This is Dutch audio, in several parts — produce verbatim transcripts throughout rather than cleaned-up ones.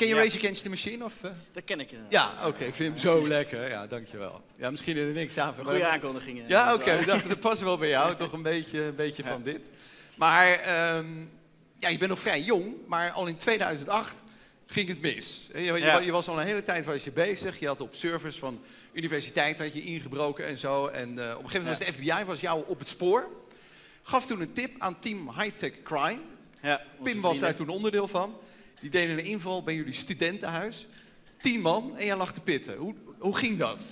Ken je ja. Race Against the Machine? Of, uh? Dat ken ik. Uh, ja, oké. Okay, ik vind hem zo lekker. Ja, dankjewel. Ja, misschien er niks aan. Goede maar... aankondigingen. Ja, oké. Okay, ik dacht, dat past wel bij jou. Toch een beetje, een beetje ja. van dit. Maar um, ja, je bent nog vrij jong, maar al in tweeduizend acht ging het mis. Je, je, ja. je was al een hele tijd was je bezig. Je had op servers van universiteit had je ingebroken en zo. En uh, op een gegeven moment ja. was de F B I was jou op het spoor. Gaf toen een tip aan Team Hightech Crime. Ja, Pim was daar toen onderdeel van. Die deden een inval bij jullie studentenhuis. Tien man en jij lag te pitten. Hoe, hoe ging dat?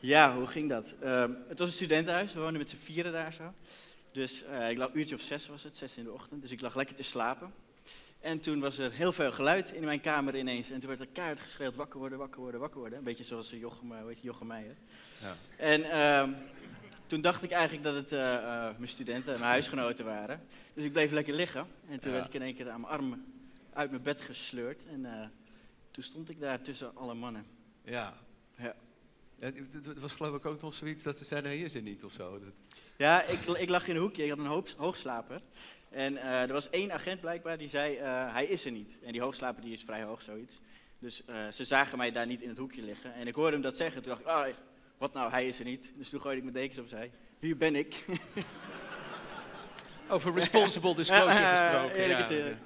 Ja, hoe ging dat? Uh, het was een studentenhuis. We woonden met z'n vieren daar zo. Dus uh, ik lag een uurtje of zes was het, zes in de ochtend. Dus ik lag lekker te slapen. En toen was er heel veel geluid in mijn kamer ineens. En toen werd er keihard geschreeuwd, wakker worden, wakker worden, wakker worden. Een beetje zoals Jochem, weet je, Jochem Meijer. Ja. En uh, toen dacht ik eigenlijk dat het uh, uh, mijn studenten en mijn huisgenoten waren. Dus ik bleef lekker liggen. En toen ja. werd ik in één keer aan mijn arm uit mijn bed gesleurd. En uh, toen stond ik daar tussen alle mannen. Ja. ja. Het was geloof ik ook nog zoiets dat ze zeiden, hier is het niet of zo. Dat... Ja, ik, ik lag in een hoekje. Ik had een hoop, hoogslaper. En uh, er was één agent blijkbaar die zei, uh, hij is er niet. En die hoogslaper die is vrij hoog, zoiets. Dus uh, ze zagen mij daar niet in het hoekje liggen. En ik hoorde hem dat zeggen. Toen dacht ik, oh, wat nou, hij is er niet. Dus toen gooide ik mijn dekens opzij. Hier ben ik. Over responsible disclosure gesproken. Uh, eerlijk ja.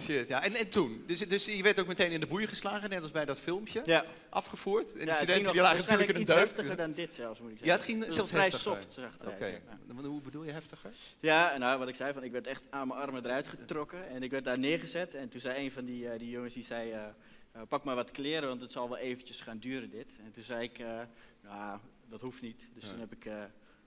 Shit, ja. En, en toen? Dus, dus je werd ook meteen in de boeien geslagen, net als bij dat filmpje. Ja. Afgevoerd. En de ja, studenten die lagen natuurlijk in een deuk. Het ging heftiger dan dit zelfs, moet ik zeggen. Ja, het ging het zelfs vrij soft. Oké. Okay. Ja. Hoe bedoel je heftiger? Ja, nou, wat ik zei, van, ik werd echt aan mijn armen eruit getrokken. En ik werd daar neergezet. En toen zei een van die, uh, die jongens, die zei, uh, uh, pak maar wat kleren, want het zal wel eventjes gaan duren dit. En toen zei ik, uh, nou, dat hoeft niet. Dus ja. toen heb ik... Uh,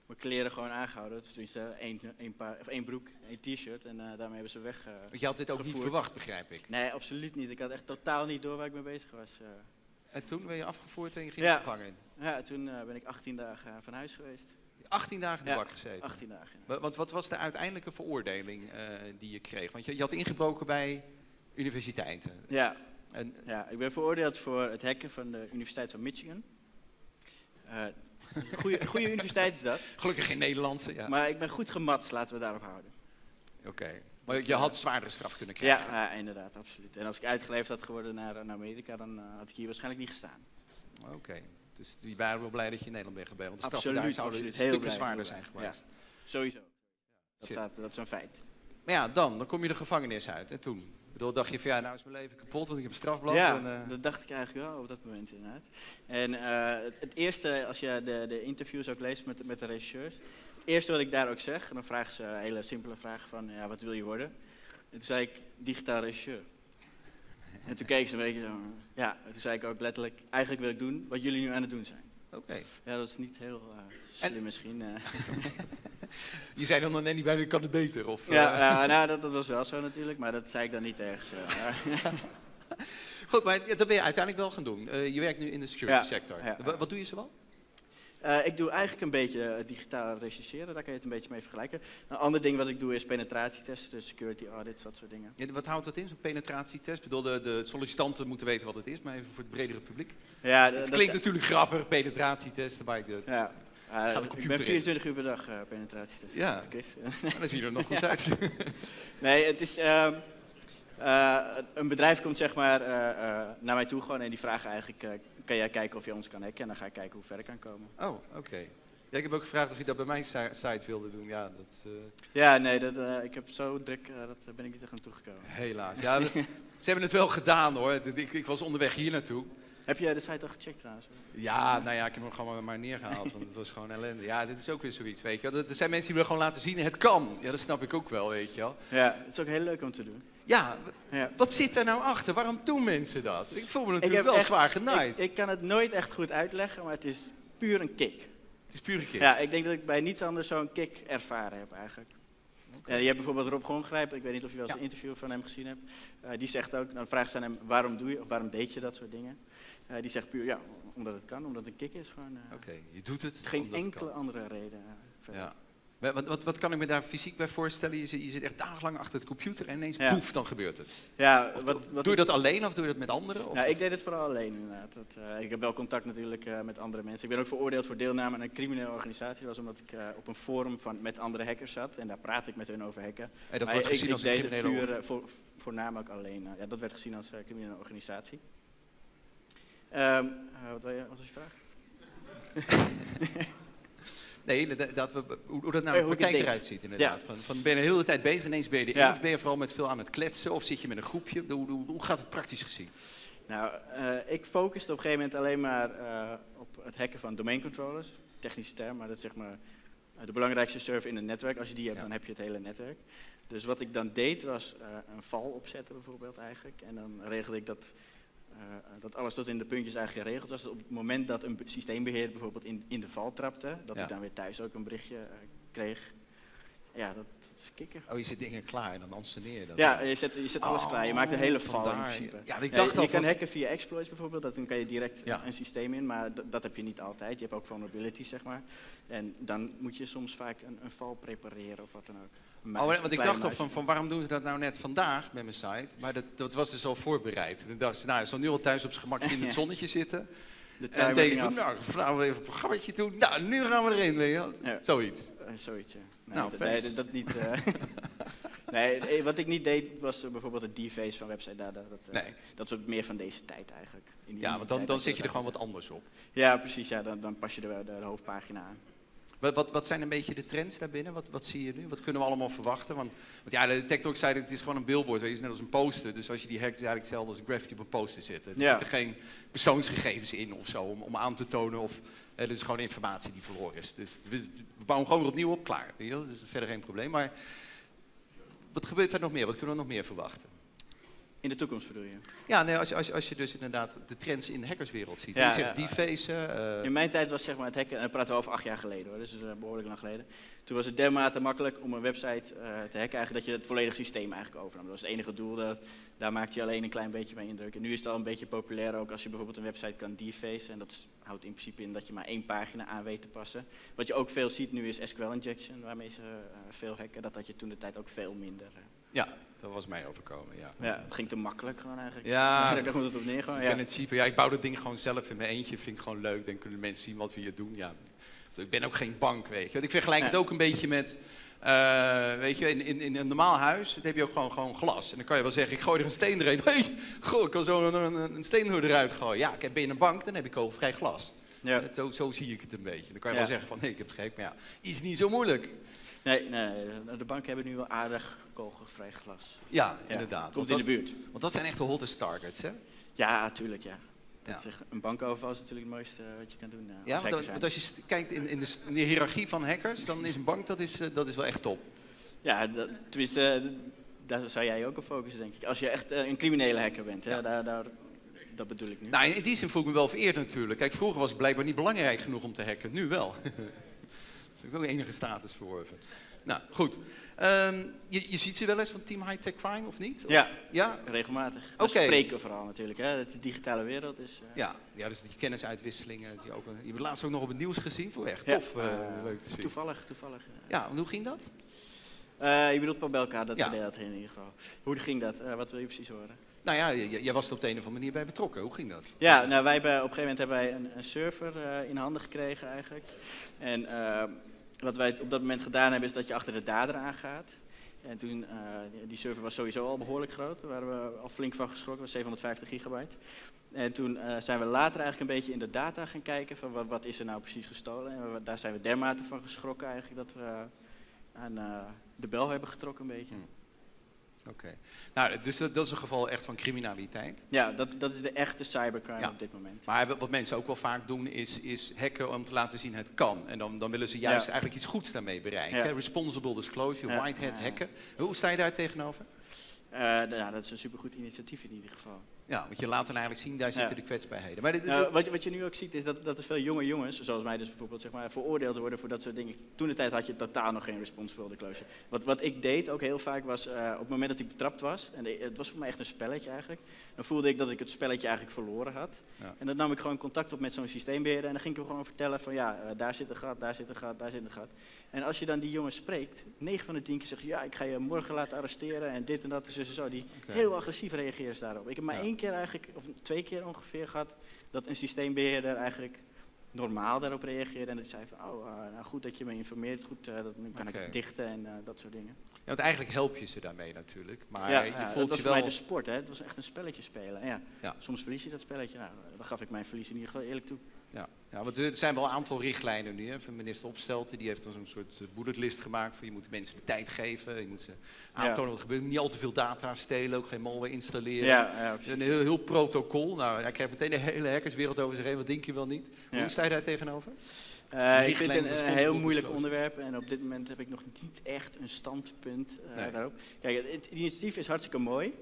mijn kleren gewoon aangehouden. Dus één, één, paar, of één broek, één t-shirt en uh, daarmee hebben ze weg. Uh, je had dit ook gevoerd. Niet verwacht, begrijp ik? Nee, absoluut niet. Ik had echt totaal niet door waar ik mee bezig was. Uh. En toen ben je afgevoerd en je ging ja. gevangen in? Ja, toen uh, ben ik achttien dagen van huis geweest. achttien dagen in de bak ja, gezeten? achttien dagen. Ja. Want wat was de uiteindelijke veroordeling uh, die je kreeg? Want je, je had ingebroken bij universiteiten. Ja. En, ja, ik ben veroordeeld voor het hacken van de Universiteit van Michigan. Uh, Goede universiteit is dat. Gelukkig geen Nederlandse, ja. Maar ik ben goed gematst, laten we daarop houden. Oké. Okay. Maar je had zwaardere straf kunnen krijgen. Ja, uh, inderdaad, absoluut. En als ik uitgeleverd had geworden naar, naar Amerika, dan uh, had ik hier waarschijnlijk niet gestaan. Oké. Okay. Dus die waren wel blij dat je in Nederland bent gebleven. Want de straffen daar zouden absoluut, stukken blij, zwaarder zijn geweest. Ja, sowieso. Dat, staat, dat is een feit. Maar ja, dan, dan kom je de gevangenis uit. En toen? Ik bedoel, dacht je van ja, nou is mijn leven kapot, want ik heb strafblad. Ja, en, uh... dat dacht ik eigenlijk wel op dat moment inderdaad. En uh, het eerste, als je de, de interviews ook leest met, met de regisseurs, het eerste wat ik daar ook zeg, en dan vragen ze een hele simpele vraag van, ja, wat wil je worden? En toen zei ik, digitaal regisseur. En toen keek ze een beetje zo, ja, toen zei ik ook letterlijk, eigenlijk wil ik doen wat jullie nu aan het doen zijn. Oké. Okay. Ja, dat is niet heel uh, slim en... misschien. Uh, Je zei dan dan niet bij, ik kan het beter. Of, ja, uh, ja nou, dat, dat was wel zo natuurlijk, maar dat zei ik dan niet ergens. Uh. Goed, maar dat ben je uiteindelijk wel gaan doen. Uh, je werkt nu in de security ja, sector. Ja, ja. Wat doe je zoal? Uh, ik doe eigenlijk een beetje digitaal rechercheren, daar kan je het een beetje mee vergelijken. Een ander ding wat ik doe is penetratietesten, dus security audits, dat soort dingen. Ja, wat houdt dat in, zo'n penetratietest? Ik bedoel, de, de sollicitanten moeten weten wat het is, maar even voor het bredere publiek. Ja, het klinkt dat, natuurlijk grappig, penetratietesten, maar ik de, ja. Uh, ik ben vierentwintig uur per dag uh, penetratietesten. Ja, maar dan zie je er nog goed ja. uit. Nee, het is... Uh, uh, een bedrijf komt zeg maar uh, uh, naar mij toe gewoon en die vragen eigenlijk... Uh, kan jij kijken of je ons kan hacken? En dan ga ik kijken hoe ver ik kan komen. Oh, oké. Okay. Ja, ik heb ook gevraagd of je dat bij mijn site wilde doen. Ja, dat, uh... ja nee, dat, uh, ik heb zo druk, uh, dat ben ik niet echt aan toegekomen. Helaas. Ja, ze hebben het wel gedaan hoor. Ik, ik was onderweg hier naartoe. Heb jij de site al gecheckt trouwens? Ja, nou ja, ik heb hem gewoon maar neergehaald, want het was gewoon ellende. Ja, dit is ook weer zoiets, weet je wel. Er zijn mensen die willen gewoon laten zien, het kan. Ja, dat snap ik ook wel, weet je wel. Ja, het is ook heel leuk om te doen. Ja, ja. Wat zit daar nou achter? Waarom doen mensen dat? Ik voel me natuurlijk wel echt, zwaar genaaid. Ik, ik kan het nooit echt goed uitleggen, maar het is puur een kick. Het is puur een kick? Ja, ik denk dat ik bij niets anders zo'n kick ervaren heb eigenlijk. Okay. Ja, je hebt bijvoorbeeld Rob Gongrijp, ik weet niet of je wel eens ja. een interview van hem gezien hebt. Uh, die zegt ook, dan vragen ze aan hem, waarom doe je of waarom deed je dat soort dingen? Uh, die zegt puur, ja, omdat het kan, omdat het een kick is. Uh, Oké, okay, je doet het. Geen enkele andere reden. Uh, ja. Wat, wat, wat kan ik me daar fysiek bij voorstellen? Je zit, je zit echt dagenlang achter het computer en ineens ja. poef, dan gebeurt het. Ja, of, wat, wat doe je dat alleen of doe je dat met anderen? Of, ja, ik deed het vooral alleen inderdaad. Dat, uh, ik heb wel contact natuurlijk uh, met andere mensen. Ik ben ook veroordeeld voor deelname aan een criminele organisatie. Dat was omdat ik uh, op een forum van, met andere hackers zat en daar praat ik met hun over hacken. En dat maar wordt gezien ik, als ik een criminele organisatie? Voor, voornamelijk alleen. Uh, ja, dat werd gezien als uh, criminele organisatie. Um, uh, wat, wil je, wat was je vraag? Nee, dat, hoe, hoe dat nou de praktijk eruit ziet inderdaad. Ja. Van, van ben je de hele tijd bezig, ineens ben je er ja. of ben je vooral met veel aan het kletsen of zit je met een groepje? Hoe, hoe, hoe gaat het praktisch gezien? Nou, uh, ik focuste op een gegeven moment alleen maar uh, op het hacken van domain controllers. Technische term, maar dat is zeg maar de belangrijkste server in het netwerk. Als je die hebt, ja. dan heb je het hele netwerk. Dus wat ik dan deed was uh, een val opzetten bijvoorbeeld eigenlijk. En dan regelde ik dat... Uh, dat alles tot in de puntjes eigenlijk geregeld was. Op het moment dat een systeembeheerder bijvoorbeeld in, in de val trapte, dat ja. ik dan weer thuis ook een berichtje uh, kreeg. Ja, dat, dat is kikker. Oh, je zet dingen klaar en dan anseneer je dat. Ja, je zet, je zet oh, alles klaar. Je maakt een hele val vandaar. In principe. Ja, ik dacht ja, je, je kan hacken via exploits bijvoorbeeld, dat, dan kan je direct ja. een systeem in, maar dat heb je niet altijd. Je hebt ook vulnerabilities, zeg maar. En dan moet je soms vaak een, een val prepareren of wat dan ook. Muis, oh, want ik dacht al van, van waarom doen ze dat nou net vandaag met mijn site? Maar dat, dat was dus al voorbereid. En ik dacht, nou, ik zal nu al thuis op z'n gemakje in het zonnetje zitten. De en denk van, nou, vanavond even een programmaatje toe. Nou, nu gaan we erin, weet je. Ja. Zoiets. Zoiets, ja. Nee, nou, dat, nee, dat niet, uh, nee, wat ik niet deed was uh, bijvoorbeeld het deface van website data. Dat, uh, nee. dat is meer van deze tijd eigenlijk. In ja, want dan, dan zit je er gewoon wat anders op. Ja, precies. Ja, dan, dan pas je de, de, de hoofdpagina aan. Wat, wat, wat zijn een beetje de trends daarbinnen? Wat, wat zie je nu? Wat kunnen we allemaal verwachten? Want, want ja, de TikTok zei dat het is gewoon een billboard, weet je, is net als een poster. Dus als je die hackt, is het eigenlijk hetzelfde als een graffiti op een poster zitten. Er ja. zitten geen persoonsgegevens in of zo om, om aan te tonen of het is gewoon informatie die verloren is. Dus we, we bouwen gewoon weer opnieuw op, klaar. Weet je? Dat is verder geen probleem. Maar wat gebeurt er nog meer? Wat kunnen we nog meer verwachten? In de toekomst bedoel je? Ja, nee, als, als, als je dus inderdaad de trends in de hackerswereld ziet. Ja, je zegt ja, defacen. Uh... In mijn tijd was zeg maar het hacken, en dan praten we over acht jaar geleden hoor, dus dat is uh, behoorlijk lang geleden. Toen was het dermate makkelijk om een website uh, te hacken eigenlijk, dat je het volledige systeem eigenlijk overnam. Dat was het enige doel, dat, daar maakte je alleen een klein beetje mee indruk. En nu is het al een beetje populair ook als je bijvoorbeeld een website kan defacen. En dat houdt in principe in dat je maar één pagina aan weet te passen. Wat je ook veel ziet nu is S Q L injection, waarmee ze uh, veel hacken. Dat had je toen de tijd ook veel minder. Uh, Ja, dat was mij overkomen, ja. Ja, het ging te makkelijk gewoon eigenlijk. Ja, daar komt het op neer gewoon. Ik ja. ben het cheaper. Ja, ik bouw dat ding gewoon zelf in mijn eentje, vind ik gewoon leuk. Dan kunnen mensen zien wat we hier doen. Ja, ik ben ook geen bank, weet je. Want ik vergelijk ja. het ook een beetje met, uh, weet je, in, in, in een normaal huis dan heb je ook gewoon, gewoon glas. En dan kan je wel zeggen, ik gooi er een steen erin. Hey, goh, ik kan zo een, een, een steen eruit gooien. Ja, ik ben in een bank, dan heb ik kogelvrij glas. Ja. Zo, zo zie ik het een beetje. Dan kan je ja. wel zeggen van, nee, ik heb het gegeven, maar ja, is niet zo moeilijk. Nee, nee, de banken hebben nu wel aardig kogelvrij glas. Ja, ja, inderdaad. Komt in de buurt. Want dat zijn echt de hottest targets, hè? Ja, tuurlijk, ja. Dat ja. Is, een bankoverval is natuurlijk het mooiste wat je kan doen. Ja, als want, want als je kijkt in, in, de, in de hiërarchie van hackers, dan is een bank, dat is, dat is wel echt top. Ja, dat, tenminste, uh, daar zou jij ook op focussen, denk ik. Als je echt uh, een criminele hacker bent, hè, ja. daar... daar Dat bedoel ik nu. Nou, in die zin voel ik me wel vereerd natuurlijk. Kijk, vroeger was het blijkbaar niet belangrijk genoeg om te hacken. Nu wel. Dat is ook wel enige status verworven. Nou, goed. Um, je, je ziet ze wel eens van Team Hightech Crime, of niet? Of, ja, ja, regelmatig. Okay. We spreken vooral natuurlijk. Hè. Het is de digitale wereld. Dus, uh... ja. ja, dus die kennisuitwisselingen. Die ook, je hebt laatst ook nog op het nieuws gezien. Voor echt ja. tof. Uh, uh, leuk te zien. Toevallig, toevallig. Ja, want hoe ging dat? Uh, je bedoelt bij elkaar, dat ja. deed dat in ieder geval. Hoe ging dat? Uh, wat wil je precies horen? Nou ja, jij was er op de een of andere manier bij betrokken. Hoe ging dat? Ja, nou, wij bij, op een gegeven moment hebben wij een, een server uh, in handen gekregen eigenlijk. En uh, wat wij op dat moment gedaan hebben is dat je achter de dader aangaat. En toen, uh, die server was sowieso al behoorlijk groot. Daar waren we al flink van geschrokken, was zevenhonderdvijftig gigabyte. En toen uh, zijn we later eigenlijk een beetje in de data gaan kijken van wat, wat is er nou precies gestolen. En we, daar zijn we dermate van geschrokken eigenlijk dat we uh, aan uh, de bel hebben getrokken een beetje. Hmm. Oké. Okay. Nou, dus dat, dat is een geval echt van criminaliteit. Ja, dat, dat is de echte cybercrime ja. op dit moment. Maar wat mensen ook wel vaak doen is, is hacken om te laten zien het kan. En dan, dan willen ze juist ja. eigenlijk iets goeds daarmee bereiken. Ja. Responsible disclosure, ja. white hat hacken. Hoe sta je daar tegenover? Uh, nou, dat is een supergoed initiatief in ieder geval. Ja, want je laat dan eigenlijk zien, daar zitten ja. de kwetsbaarheden. Maar dit, dit, nou, wat, je, wat je nu ook ziet is dat, dat er veel jonge jongens, zoals mij dus bijvoorbeeld, zeg maar, veroordeeld worden voor dat soort dingen. Toen de tijd had je totaal nog geen responsible disclosure. Wat, wat ik deed ook heel vaak was, uh, op het moment dat ik betrapt was, en de, het was voor mij echt een spelletje eigenlijk, dan voelde ik dat ik het spelletje eigenlijk verloren had. Ja. En dan nam ik gewoon contact op met zo'n systeembeheerder en dan ging ik hem gewoon vertellen van ja, uh, daar zit een gat, daar zit een gat, daar zit een gat. En als je dan die jongens spreekt, negen van de tien keer zeggen, ja, ik ga je morgen laten arresteren en dit en dat en zo. zo. Die okay. heel agressief reageren ze daarop. Ik heb maar ja. één keer eigenlijk, of twee keer ongeveer gehad, dat een systeembeheerder eigenlijk normaal daarop reageerde. En dat zei van, oh, uh, nou goed dat je me informeert, goed, uh, dat kan okay. ik dichten en uh, dat soort dingen. Ja, want eigenlijk help je ze daarmee natuurlijk, maar ja, je ja, voelt je wel... dat was bij de sport, hè. Het was echt een spelletje spelen. En ja, ja. soms verlies je dat spelletje. Nou, dan gaf ik mijn verlies in ieder geval eerlijk toe. Ja, ja, want er zijn wel een aantal richtlijnen nu. Hè. Minister Opstelten, die heeft dan zo'n soort bulletlist gemaakt van je moet mensen de tijd geven, je moet ze aantonen ja. wat er gebeurt, niet al te veel data stelen, ook geen malware installeren. Ja, ja, een heel, heel protocol. Nou, hij krijgt meteen de hele hackerswereld over zich heen, wat denk je wel niet? Ja. Hoe sta je daar tegenover? Uh, ik vind het een heel moeilijk onderwerp en op dit moment heb ik nog niet echt een standpunt uh, nee. daarop. Kijk, het, het initiatief is hartstikke mooi.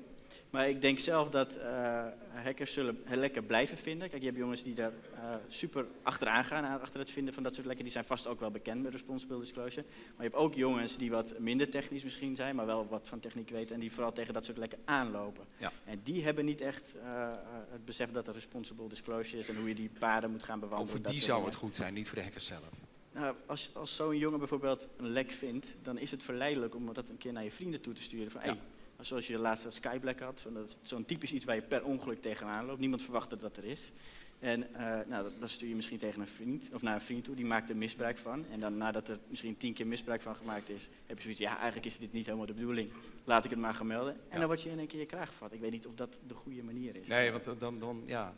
Maar ik denk zelf dat uh, hackers zullen lekken blijven vinden. Kijk, je hebt jongens die daar uh, super achteraan gaan, achter het vinden van dat soort lekken. Die zijn vast ook wel bekend met responsible disclosure. Maar je hebt ook jongens die wat minder technisch misschien zijn, maar wel wat van techniek weten. En die vooral tegen dat soort lekken aanlopen. Ja. En die hebben niet echt uh, het besef dat er responsible disclosure is en hoe je die paden moet gaan bewandelen. Voor die zou het goed zijn, niet voor de hackers zelf. Nou, als als zo'n jongen bijvoorbeeld een lek vindt, dan is het verleidelijk om dat een keer naar je vrienden toe te sturen. Van, ja. hey, zoals je laatst dat Skyblack had, zo'n typisch iets waar je per ongeluk tegenaan loopt. Niemand verwacht dat dat er is. En uh, nou, dat stuur je misschien tegen een vriend, of naar een vriend toe, die maakt er misbruik van. En dan nadat er misschien tien keer misbruik van gemaakt is, heb je zoiets, ja, eigenlijk is dit niet helemaal de bedoeling. Laat ik het maar gaan melden. En ja. dan word je in één keer je kraag gevat. Ik weet niet of dat de goede manier is. Nee, want dan, dan ja...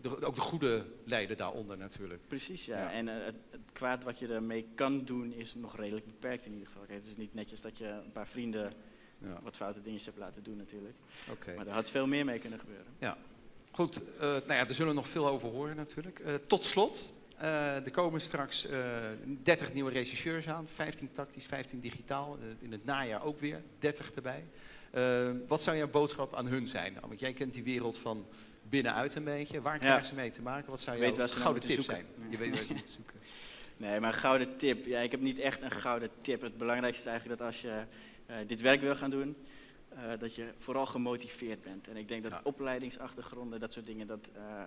De, ook de goede lijden daaronder natuurlijk. Precies, ja. ja. En uh, het, het kwaad wat je ermee kan doen is nog redelijk beperkt in ieder geval. Kijk, het is niet netjes dat je een paar vrienden... Ja. wat foute dingetjes heb laten doen natuurlijk. Okay. Maar daar had veel meer mee kunnen gebeuren. Ja. Goed, uh, nou ja, daar zullen we nog veel over horen natuurlijk. Uh, tot slot, uh, er komen straks uh, dertig nieuwe rechercheurs aan. vijftien tactisch, vijftien digitaal. Uh, in het najaar ook weer, dertig erbij. Uh, wat zou jouw boodschap aan hun zijn? Want jij kent die wereld van binnenuit een beetje. Waar krijgen ja. ze mee te maken? Wat zou jouw gouden tip zijn? Ja. Je weet waar ze moeten zoeken. Nee, maar een gouden tip. Ja, ik heb niet echt een gouden tip. Het belangrijkste is eigenlijk dat als je... Uh, dit werk wil gaan doen, uh, dat je vooral gemotiveerd bent. En ik denk dat ja. opleidingsachtergronden, dat soort dingen, dat uh, uh,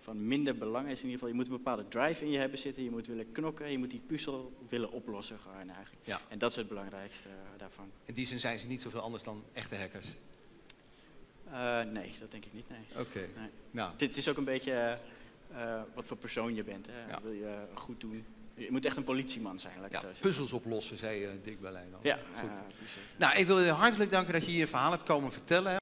van minder belang is in ieder geval. Je moet een bepaalde drive in je hebben zitten, je moet willen knokken, je moet die puzzel willen oplossen gewoon eigenlijk. Ja. En dat is het belangrijkste uh, daarvan. In die zin zijn ze niet zoveel anders dan echte hackers? Uh, nee, dat denk ik niet, nee. Oké. Okay. Nee. Nou. Het is ook een beetje uh, wat voor persoon je bent, hè. Ja. Wil je uh, goed doen. Je moet echt een politieman zijn. Ja, puzzels oplossen, zei uh, Dick Berlijn al. Ja, goed. Ja, nou, ik wil je hartelijk danken dat je hier verhaal hebt komen vertellen.